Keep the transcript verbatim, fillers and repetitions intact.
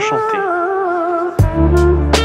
Enchanté.